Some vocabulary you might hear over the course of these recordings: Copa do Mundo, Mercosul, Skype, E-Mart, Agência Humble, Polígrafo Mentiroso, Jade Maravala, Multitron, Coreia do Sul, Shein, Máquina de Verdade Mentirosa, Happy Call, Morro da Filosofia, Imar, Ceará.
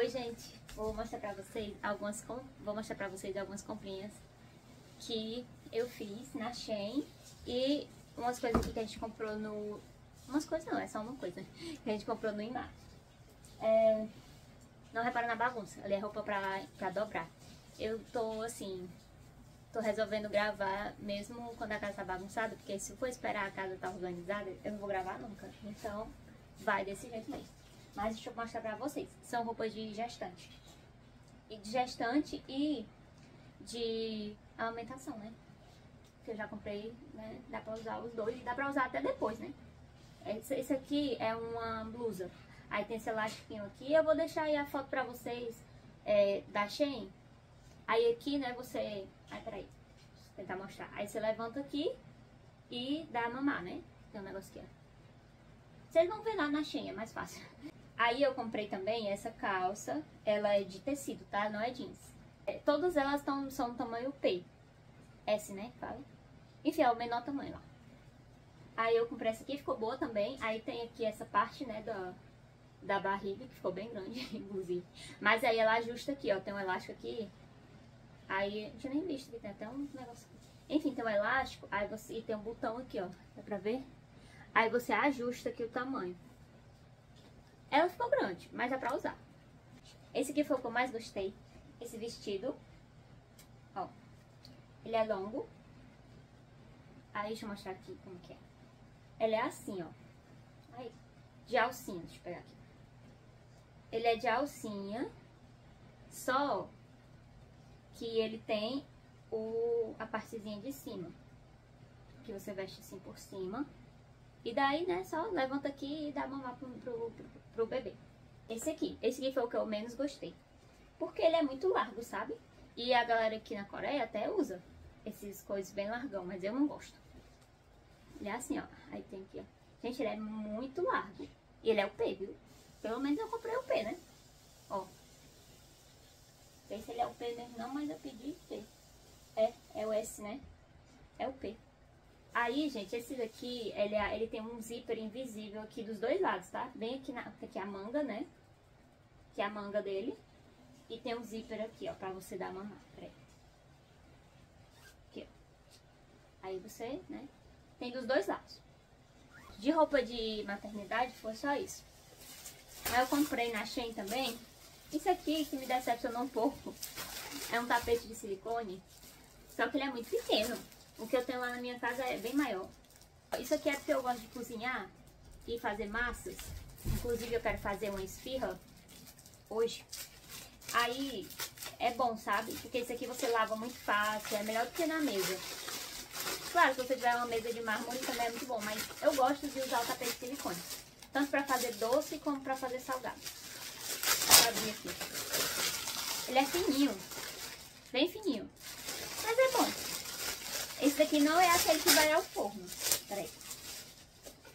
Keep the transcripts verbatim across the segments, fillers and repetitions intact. Oi, gente, vou mostrar pra vocês algumas, vou mostrar pra vocês algumas comprinhas que eu fiz na Shein e umas coisas aqui que a gente comprou no... Umas coisas não, é só uma coisa, né? Que a gente comprou no Imar. É... Não repara na bagunça, ali é roupa pra, pra dobrar. Eu tô, assim, tô resolvendo gravar mesmo quando a casa tá bagunçada, porque se eu for esperar a casa tá organizada, eu não vou gravar nunca. Então, vai desse jeito mesmo. Mas deixa eu mostrar pra vocês. São roupas de gestante. E de gestante e de amamentação, né? Que eu já comprei, né? Dá pra usar os dois. E dá pra usar até depois, né? Esse, esse aqui é uma blusa. Aí tem esse elástico aqui. Eu vou deixar aí a foto pra vocês é, da Shein. Aí aqui, né, você... Ai, peraí. Deixa eu tentar mostrar. Aí você levanta aqui e dá a mamar, né? Tem um negócio aqui, ó. Vocês vão ver lá na Shein, é mais fácil. Aí eu comprei também essa calça, ela é de tecido, tá? Não é jeans. É, todas elas tão, são tamanho P. S, né? Fala. Enfim, é o menor tamanho lá. Aí eu comprei essa aqui, ficou boa também. Aí tem aqui essa parte, né, da, da barriga, que ficou bem grande, inclusive. Mas aí ela ajusta aqui, ó, tem um elástico aqui. Aí, eu tinha nem visto que tem até um negócio aqui. Enfim, tem um elástico, aí você, e tem um botão aqui, ó, dá pra ver? Aí você ajusta aqui o tamanho. Ela ficou grande, mas dá pra usar. Esse aqui foi o que eu mais gostei. Esse vestido. Ó. Ele é longo. Aí deixa eu mostrar aqui como que é. Ele é assim, ó. Aí. De alcinha. Deixa eu pegar aqui. Ele é de alcinha. Só que ele tem o, a partezinha de cima. Que você veste assim por cima. E daí, né, só levanta aqui e dá a mamar pro, pro, pro, pro bebê. Esse aqui. Esse aqui foi o que eu menos gostei. Porque ele é muito largo, sabe? E a galera aqui na Coreia até usa esses coisas bem largão, mas eu não gosto. Ele é assim, ó. Aí tem aqui, ó. Gente, ele é muito largo. E ele é o P, viu? Pelo menos eu comprei o P, né? Ó. Não sei se ele é o P mesmo, não, mas eu pedi P. É, é o S, né? É o P. Aí, gente, esse daqui, ele, ele tem um zíper invisível aqui dos dois lados, tá? Bem aqui na... Aqui é a manga, né? Que é a manga dele. E tem um zíper aqui, ó, pra você dar mamar. Peraí. Aqui, ó. Aí você, né? Tem dos dois lados. De roupa de maternidade, foi só isso. Aí eu comprei na Shein também. Isso aqui, que me decepcionou um pouco, é um tapete de silicone. Só que ele é muito pequeno. O que eu tenho lá na minha casa é bem maior. Isso aqui é porque eu gosto de cozinhar e fazer massas. Inclusive eu quero fazer uma esfirra hoje. Aí é bom, sabe? Porque isso aqui você lava muito fácil, é melhor do que na mesa. Claro, se você tiver uma mesa de mármore também é muito bom, mas eu gosto de usar o tapete de silicone. Tanto pra fazer doce como pra fazer salgado. Deixa eu abrir aqui. Ele é fininho. Bem fininho. Mas é bom. Esse daqui não é aquele que vai ao forno. Peraí.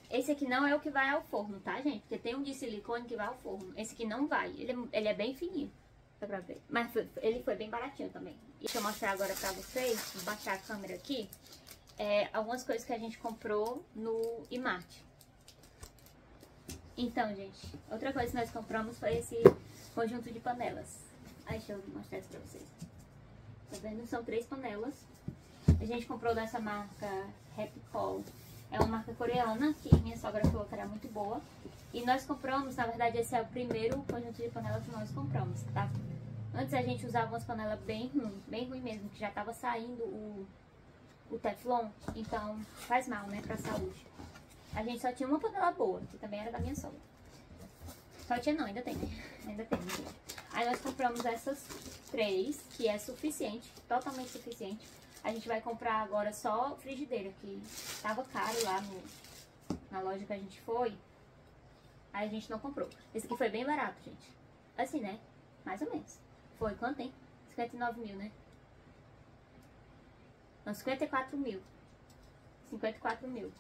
Esse aqui não é o que vai ao forno, tá, gente? Porque tem um de silicone que vai ao forno. Esse aqui não vai. Ele é, ele é bem fininho. Dá pra ver. Mas foi, ele foi bem baratinho também. Deixa eu mostrar agora pra vocês. Vou baixar a câmera aqui. É, algumas coisas que a gente comprou no E-Mart. Então, gente. Outra coisa que nós compramos foi esse conjunto de panelas. Aí, deixa eu mostrar isso pra vocês. Tá vendo? São três panelas. A gente comprou dessa marca Happy Call. É uma marca coreana que minha sogra falou que era muito boa. E nós compramos, na verdade esse é o primeiro conjunto de panela que nós compramos, tá? Antes a gente usava umas panelas bem ruins, bem ruim mesmo, que já tava saindo o, o teflon. Então faz mal, né, pra saúde. A gente só tinha uma panela boa, que também era da minha sogra. Só tinha não, ainda tem, né? Ainda tem, né? Aí nós compramos essas três, que é suficiente, totalmente suficiente. A gente vai comprar agora só frigideira, que tava caro lá no, na loja que a gente foi. Aí a gente não comprou. Esse aqui foi bem barato, gente. Assim, né? Mais ou menos. Foi quanto, hein? cinquenta e nove mil, né? Não, cinquenta e quatro mil. cinquenta e quatro mil.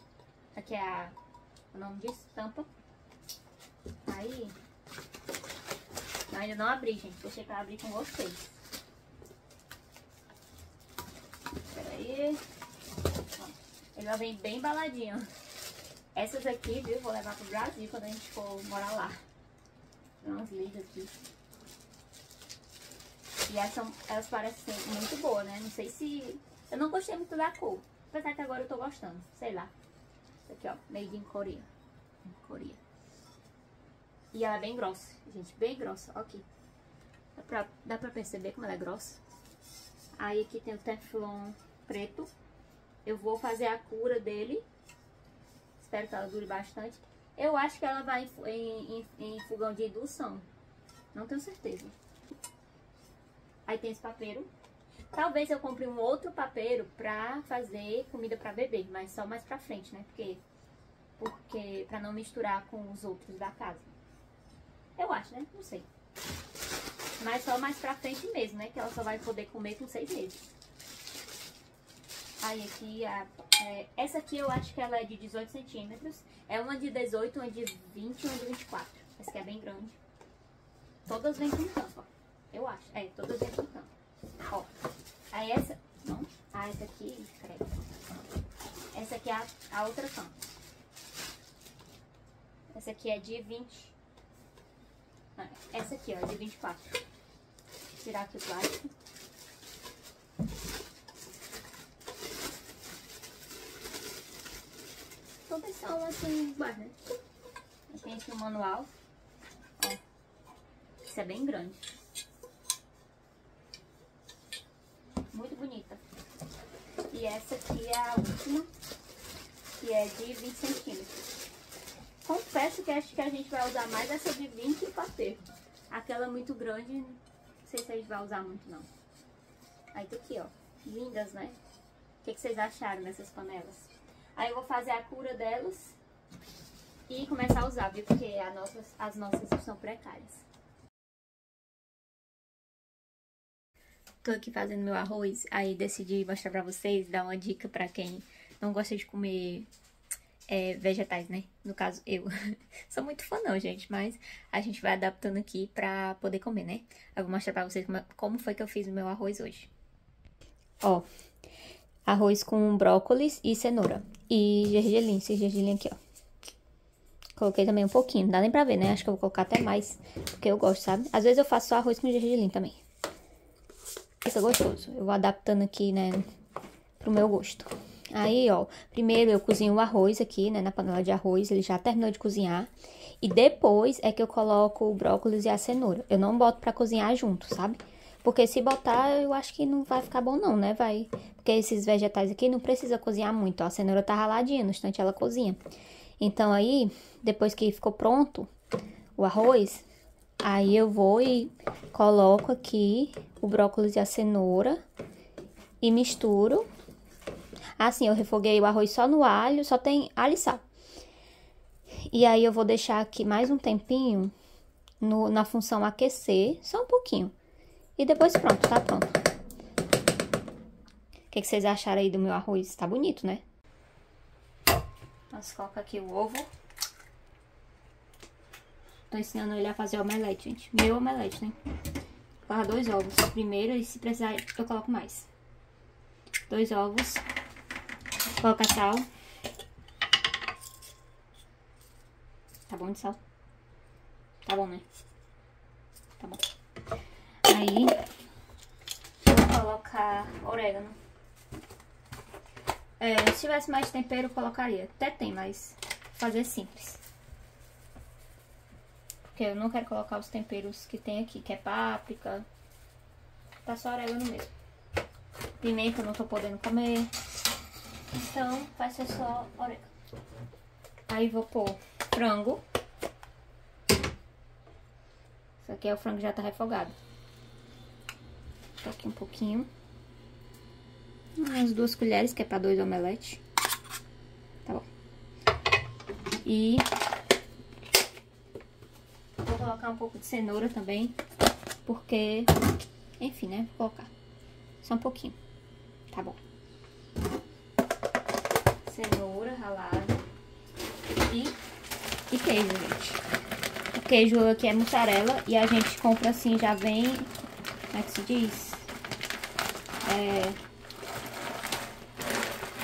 Aqui é a, o nome disso, tampa. Aí. Eu ainda não abri, gente. Deixei pra abrir com vocês. Aí, ele já vem bem embaladinho. Essas aqui, viu, vou levar pro Brasil quando a gente for morar lá. Tem umas ligas aqui. Elas, são, elas parecem muito boas, né? Não sei se... Eu não gostei muito da cor. Apesar que agora eu tô gostando. Sei lá. Isso aqui, ó. Made in Korea. Korea. E ela é bem grossa, gente. Bem grossa. Ó aqui. Dá pra, dá pra perceber como ela é grossa. Aí aqui tem o Teflon preto. Eu vou fazer a cura dele. Espero que ela dure bastante. Eu acho que ela vai em, em, em, em fogão de indução. Não tenho certeza. Aí tem esse papeiro. Talvez eu compre um outro papeiro pra fazer comida pra bebê, mas só mais pra frente, né? Porque, porque pra não misturar com os outros da casa. Eu acho, né? Não sei. Mas só mais pra frente mesmo, né? Que ela só vai poder comer com seis meses. Aí aqui, a, é, essa aqui eu acho que ela é de dezoito centímetros. É uma de dezoito, uma de vinte e uma de vinte e quatro. Essa aqui é bem grande. Todas vêm com tampa, ó. Eu acho. É, todas vêm com tampa. Ó. Aí essa... Não. Ah, essa aqui... Credo. Essa aqui é a, a outra tampa. Essa aqui é de vinte. Não, essa aqui, ó, é de vinte e quatro. Vou tirar aqui o plástico. Todas são assim, iguais, né? Aí tem aqui o manual. Ó. Isso é bem grande. Muito bonita. E essa aqui é a última, que é de vinte centímetros. Confesso que acho que a gente vai usar mais essa de vinte papeiro. Aquela muito grande, não sei se a gente vai usar muito, não. Aí tá aqui, ó. Lindas, né? O que, que vocês acharam dessas panelas? Aí eu vou fazer a cura delas e começar a usar, viu? Porque a nossas, as nossas são precárias. Tô aqui fazendo meu arroz, aí decidi mostrar pra vocês, dar uma dica pra quem não gosta de comer é, vegetais, né? No caso, eu. Sou muito fã não, gente, mas a gente vai adaptando aqui pra poder comer, né? Eu vou mostrar pra vocês como, como foi que eu fiz o meu arroz hoje. Ó, arroz com brócolis e cenoura e gergelim, esse gergelim aqui, ó. Coloquei também um pouquinho, não dá nem pra ver, né? Acho que eu vou colocar até mais, porque eu gosto, sabe? Às vezes eu faço só arroz com gergelim também. Isso é gostoso. Eu vou adaptando aqui, né, pro meu gosto. Aí, ó, primeiro eu cozinho o arroz aqui, né, na panela de arroz. Ele já terminou de cozinhar. E depois é que eu coloco o brócolis e a cenoura. Eu não boto pra cozinhar junto, sabe? Porque se botar, eu acho que não vai ficar bom não, né, vai... Porque esses vegetais aqui não precisa cozinhar muito, ó. A cenoura tá raladinha, no instante ela cozinha. Então aí, depois que ficou pronto o arroz... Aí eu vou e coloco aqui o brócolis e a cenoura e misturo. Assim, eu refoguei o arroz só no alho, só tem alho e sal. E aí eu vou deixar aqui mais um tempinho no, na função aquecer, só um pouquinho. E depois pronto, tá pronto. O que, que vocês acharam aí do meu arroz? Tá bonito, né? Nós coloca aqui o ovo. Tô ensinando ele a fazer omelete, gente. Meu omelete, né? Vou colocar dois ovos primeiro e se precisar eu coloco mais. Dois ovos. Coloca sal. Tá bom de sal? Tá bom, né? Tá bom. Aí, vou colocar orégano. É, se tivesse mais tempero, eu colocaria. Até tem, mas vou fazer simples. Porque eu não quero colocar os temperos que tem aqui, que é páprica. Tá só orégano mesmo. Pimenta eu não tô podendo comer. Então, vai ser só orégano. Aí vou pôr frango. Isso aqui é o frango que já tá refogado. Tô aqui um pouquinho. Umas duas colheres, que é pra dois omeletes. Tá bom. E... Vou colocar um pouco de cenoura também, porque, enfim, né, vou colocar só um pouquinho, tá bom. Cenoura ralada e, e queijo, gente. O queijo aqui é mussarela e a gente compra assim, já vem, como é que se diz? É,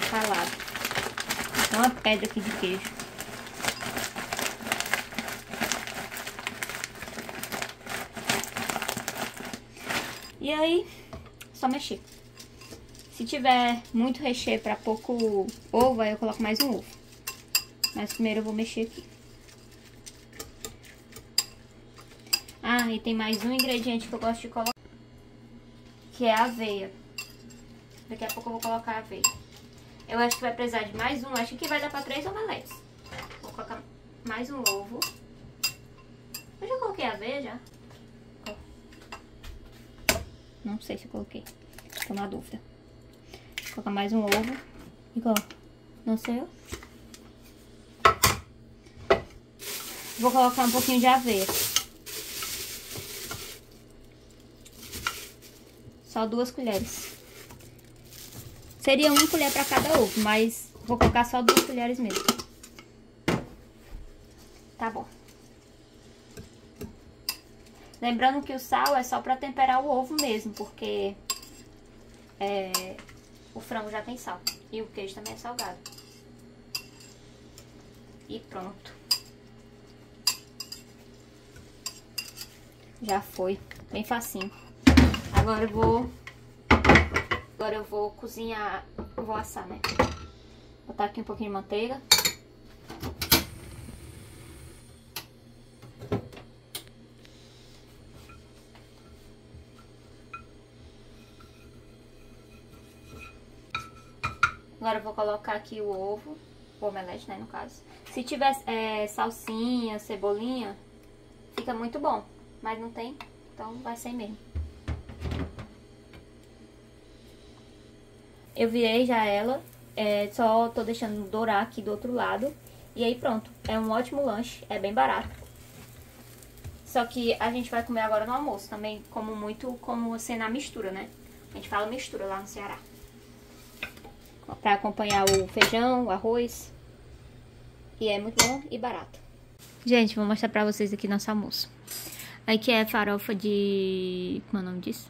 ralado. Então, uma pedra aqui de queijo. E aí, só mexer. Se tiver muito recheio pra pouco ovo, aí eu coloco mais um ovo. Mas primeiro eu vou mexer aqui. Ah, e tem mais um ingrediente que eu gosto de colocar, que é a aveia. Daqui a pouco eu vou colocar a aveia. Eu acho que vai precisar de mais um, acho que vai dar pra três omeletes. Vou colocar mais um ovo. Eu já coloquei a aveia, já? Não sei se eu coloquei, tô na dúvida. Vou colocar mais um ovo. Igual, não sei eu. Vou colocar um pouquinho de aveia. Só duas colheres. Seria uma colher pra cada ovo, mas vou colocar só duas colheres mesmo. Tá bom. Lembrando que o sal é só pra temperar o ovo mesmo, porque é, o frango já tem sal. E o queijo também é salgado. E pronto. Já foi. Bem facinho. Agora eu vou... Agora eu vou cozinhar... Eu vou assar, né? Botar aqui um pouquinho de manteiga. Agora eu vou colocar aqui o ovo, o omelete, né, no caso. Se tiver é, salsinha, cebolinha, fica muito bom. Mas não tem, então vai sem mesmo. Eu virei já ela, é, só tô deixando dourar aqui do outro lado. E aí pronto, é um ótimo lanche, é bem barato. Só que a gente vai comer agora no almoço, também como muito, como assim, na mistura, né? A gente fala mistura lá no Ceará. Pra acompanhar o feijão, o arroz. E é muito bom e barato. Gente, vou mostrar pra vocês aqui nosso almoço. Aqui é farofa de... Como é o nome disso?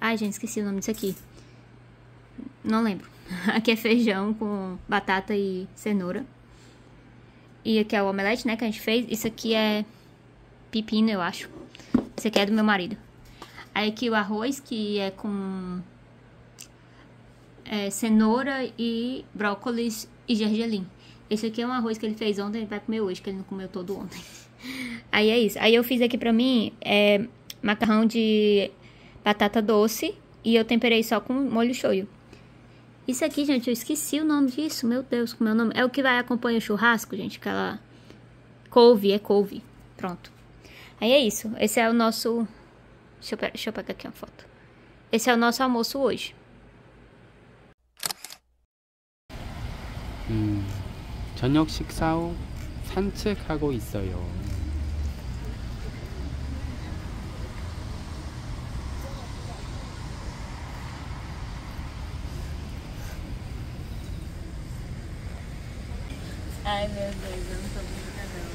Ai, gente, esqueci o nome disso aqui. Não lembro. Aqui é feijão com batata e cenoura. E aqui é o omelete, né, que a gente fez. Isso aqui é pepino, eu acho. Isso aqui é do meu marido. Aí aqui o arroz, que é com... É, cenoura e brócolis e gergelim. Esse aqui é um arroz que ele fez ontem, ele vai comer hoje, que ele não comeu todo ontem. Aí é isso. Aí eu fiz aqui pra mim é, macarrão de batata doce e eu temperei só com molho shoyu. Isso aqui, gente, eu esqueci o nome disso. Meu Deus, como é o nome? É o que vai acompanhar o churrasco, gente, aquela couve, é couve. Pronto. Aí é isso. Esse é o nosso... Deixa eu, deixa eu pegar aqui uma foto. Esse é o nosso almoço hoje. 음, 저녁 식사 후 산책하고 있어요. Ai, meu Deus, eu não tô bonita não.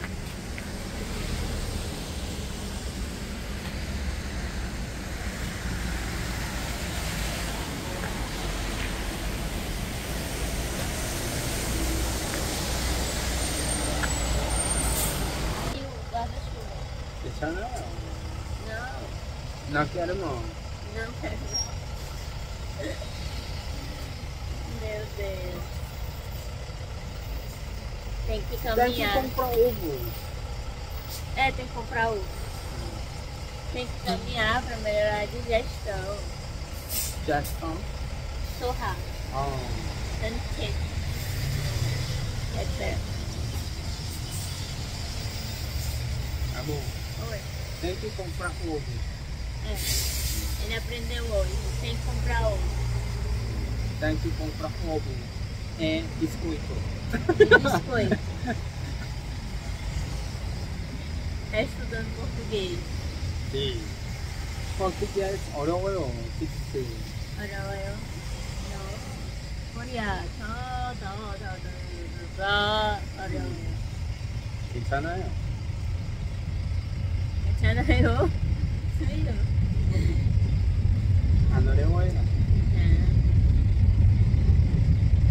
Não, não quero não. Não quero não. Meu Deus. Tem que caminhar. Tem que comprar ovo. É, tem que comprar ovo. Tem que caminhar para melhorar a digestão. Digestão? Sorrar. Oh. Tanto que. É certo. Tá bom. Oi. Tem que comprar ovo. É. Ele aprendeu hoje. Tem que comprar ovo. Tem que comprar ovo. É biscoito. Biscoito. É estudando português. Sim. Português 어려워요. Sim. 어려워요. Não. Coreia. Tá, tá, tá, tá. 어려워요. 괜찮아요. 괜찮아요? 저희요. 안 어려워요. 네.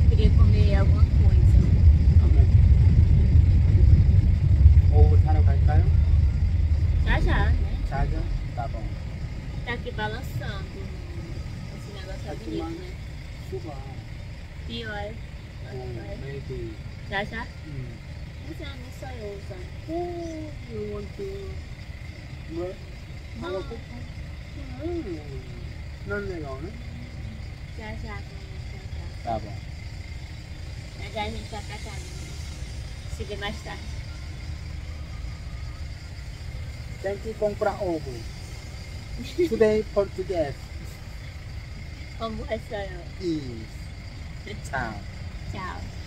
Queria comer alguma coisa. 오후 사러 갈까요? 자자. 자자? Tá bom. tá aqui balançando. Esse negócio é bonito, né? Pior. Já já? Mas eu não sou eu usando. Eu gosto. Não é legal, né? Já já. Tá bom. Já já a gente vai pra casa. Se vê mais tarde. Tem que comprar ovo. Today for today. Como é só eu? Isso. Tchau. Tchau.